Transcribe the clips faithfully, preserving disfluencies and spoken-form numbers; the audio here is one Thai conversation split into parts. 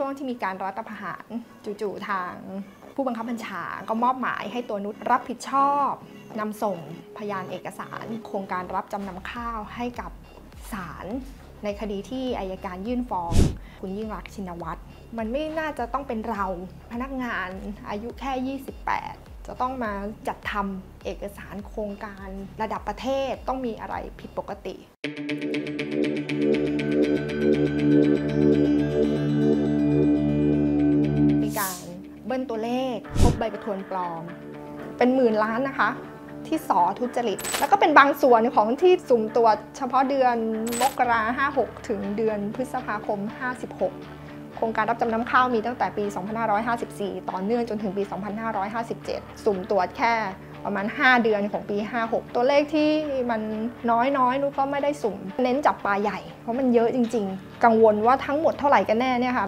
ช่วงที่มีการรัฐประหารจู่ๆทางผู้บังคับบัญชาก็มอบหมายให้ตัวนุชรับผิดชอบนำส่งพยานเอกสารโครงการรับจำนำข้าวให้กับศาลในคดีที่อัยการยื่นฟ้องคุณยิ่งลักษณ์ชินวัตรมันไม่น่าจะต้องเป็นเราพนักงานอายุแค่ยี่สิบแปดจะต้องมาจัดทำเอกสารโครงการระดับประเทศต้องมีอะไรผิดปกติมีการเบิ้ลตัวเลขพบใบประทวนปลอมเป็นหมื่นล้านนะคะที่สอทุจริตแล้วก็เป็นบางส่วนของที่สุ่มตรวจเฉพาะเดือนมกราคมห้าหกถึงเดือนพฤษภาคมห้าสิบหกโครงการรับจำนำข้าวมีตั้งแต่ปีสองพันห้าร้อยห้าสิบสี่ต่อเนื่องจนถึงปีสองพันห้าร้อยห้าสิบเจ็ดสุ่มตรวจแค่ประมาณห้าเดือนของปีห้าหกตัวเลขที่มันน้อยๆนุชก็ไม่ได้สุ่มเน้นจับปลาใหญ่เพราะมันเยอะจริงๆกังวลว่าทั้งหมดเท่าไหร่กันแน่เนี่ยค่ะ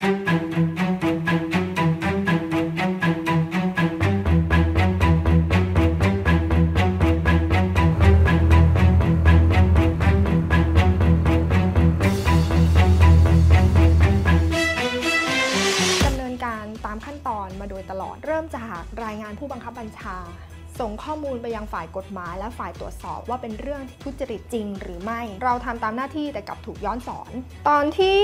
ตามขั้นตอนมาโดยตลอดเริ่มจากรายงานผู้บังคับบัญชาส่งข้อมูลไปยังฝ่ายกฎหมายและฝ่ายตรวจสอบว่าเป็นเรื่องทุจริตจริงหรือไม่เราทำตามหน้าที่แต่กลับถูกย้อนสอนตอนที่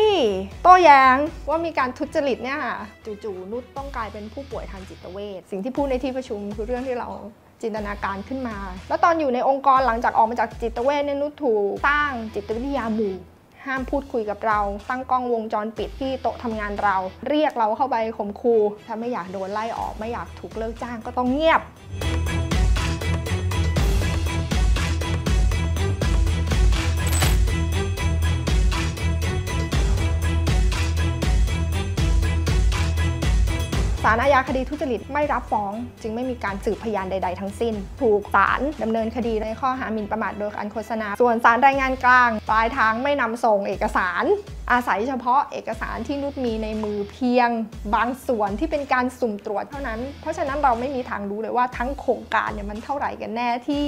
โต้แย้งว่ามีการทุจริตเนี่ยค่ะจู่ๆนุชต้องกลายเป็นผู้ป่วยทางจิตเวชสิ่งที่พูดในที่ประชุมคือเรื่องที่เราจินตนาการขึ้นมาแล้วตอนอยู่ในองค์กรหลังจากออกมาจากจิตเวชเนี่ยนุชถูกสร้างจิตวิทยาหมู่ห้ามพูดคุยกับเราตั้งกล้องวงจรปิดที่โต๊ะทำงานเราเรียกเราเข้าไปข่มขู่ถ้าไม่อยากโดนไล่ออกไม่อยากถูกเลิกจ้างก็ต้องเงียบศาลอาญาคดีทุจริตไม่รับฟ้องจึงไม่มีการสืบพยานใดๆทั้งสิ้นถูกศาลดำเนินคดีในข้อหาหมิ่นประมาทโดยการโฆษณาส่วนศาลรายงานกลางปลายทางไม่นำส่งเอกสารอาศัยเฉพาะเอกสารที่นุชมีในมือเพียงบางส่วนที่เป็นการสุ่มตรวจเท่านั้นเพราะฉะนั้นเราไม่มีทางรู้เลยว่าทั้งโครงการเนี่ยมันเท่าไหร่กันแน่ที่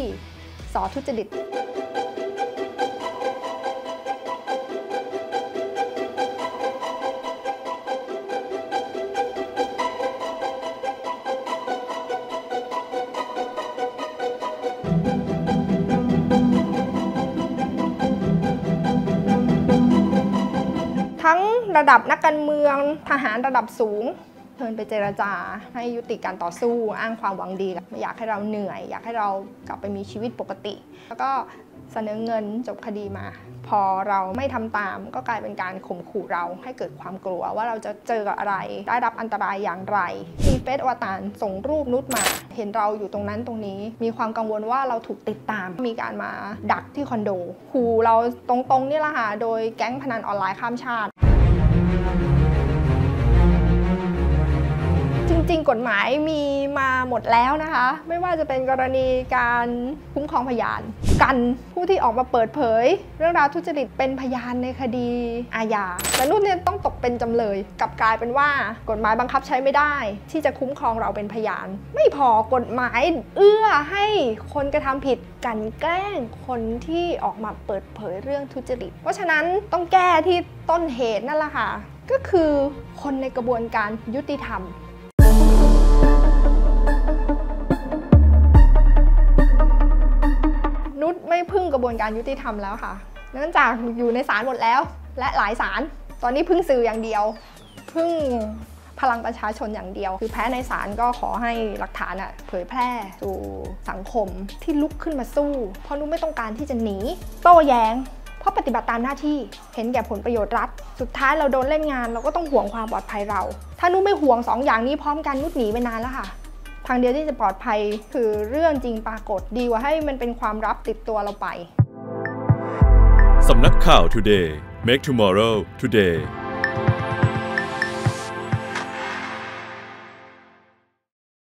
สอทุจริตทั้งระดับนักการเมืองทหารระดับสูงเชิญไปเจรจาให้ยุติการต่อสู้อ้างความหวังดีไม่อยากให้เราเหนื่อยอยากให้เรากลับไปมีชีวิตปกติแล้วก็เสนอเงินจบคดีมาพอเราไม่ทำตามก็กลายเป็นการข่มขู่เราให้เกิดความกลัวว่าเราจะเจอกับอะไรได้รับอันตรายอย่างไรมีเฟซอวตารส่งรูปนุชมาเห็นเราอยู่ตรงนั้นตรงนี้มีความกังวลว่าเราถูกติดตามมีการมาดักที่คอนโดขู่เราตรงๆนี่แหละค่ะโดยแก๊งพนันออนไลน์ข้ามชาติจริงกฎหมายมีมาหมดแล้วนะคะไม่ว่าจะเป็นกรณีการคุ้มครองพยานกันผู้ที่ออกมาเปิดเผยเรื่องราวทุจริตเป็นพยานในคดีอาญาแต่นุชเนี่ยต้องตกเป็นจำเลยกลับกลายเป็นว่ากฎหมายบังคับใช้ไม่ได้ที่จะคุ้มครองเราเป็นพยานไม่พอกฎหมายเอื้อให้คนกระทำผิดกลั่นแกล้งคนที่ออกมาเปิดเผยเรื่องทุจริตเพราะฉะนั้นต้องแก้ที่ต้นเหตุนั่นแหละค่ะก็คือคนในกระบวนการยุติธรรมนุชไม่พึ่งกระบวนการยุติธรรมแล้วค่ะเนื่องจากอยู่ในศาลหมดแล้วและหลายศาลตอนนี้พึ่งสื่ออย่างเดียวพึ่งพลังประชาชนอย่างเดียวคือแพ้ในศาลก็ขอให้หลักฐานอะเผยแพร่สู่สังคมที่ลุกขึ้นมาสู้เพราะนุชไม่ต้องการที่จะหนีโต้แย้งเพราะปฏิบัติตามหน้าที่เห็นแก่ผลประโยชน์รัฐสุดท้ายเราโดนเล่นงานเราก็ต้องห่วงความปลอดภัยเราถ้านุชไม่ห่วงสองอย่างนี้พร้อมกันนุชหนีไปนานแล้วค่ะทางเดียวที่จะปลอดภัยคือเรื่องจริงปรากฏดีกว่าให้มันเป็นความลับติดตัวเราไปสำนักข่าว Today Make Tomorrow Today